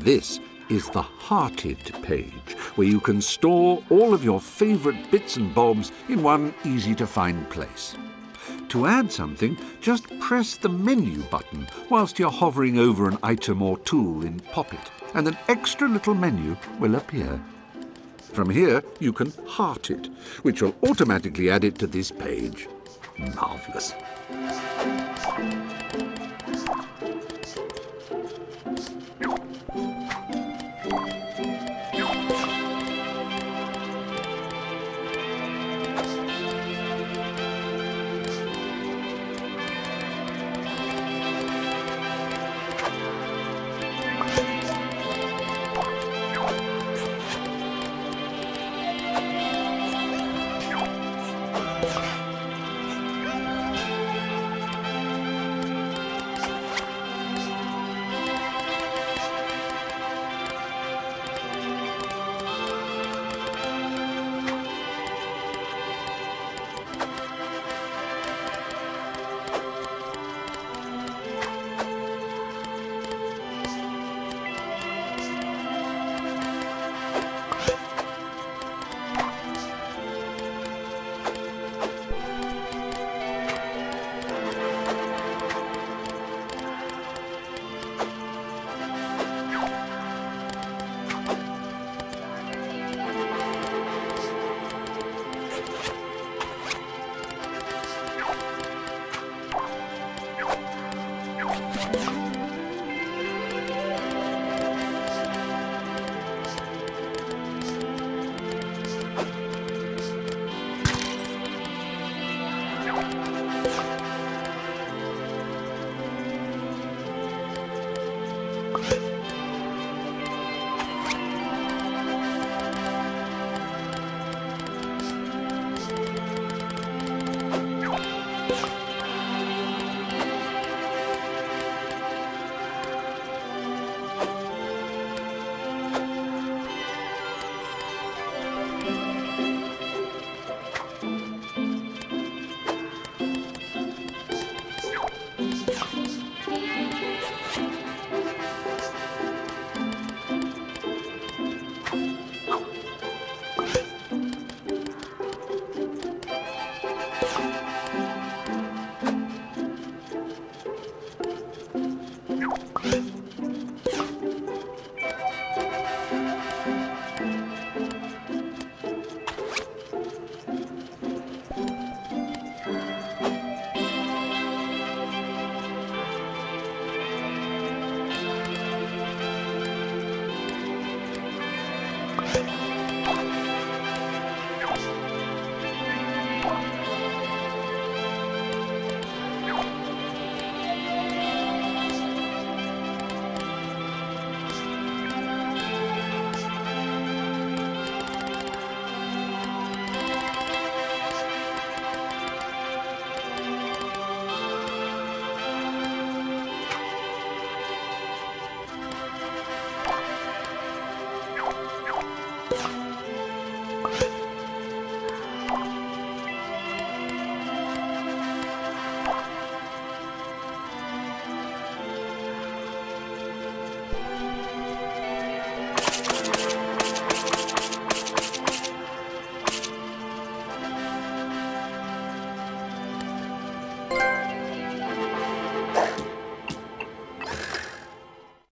This is the Hearted page, where you can store all of your favourite bits and bobs in one easy-to-find place. To add something, just press the menu button whilst you're hovering over an item or tool in Pop It, and an extra little menu will appear. From here, you can heart it, which will automatically add it to this page. Marvellous.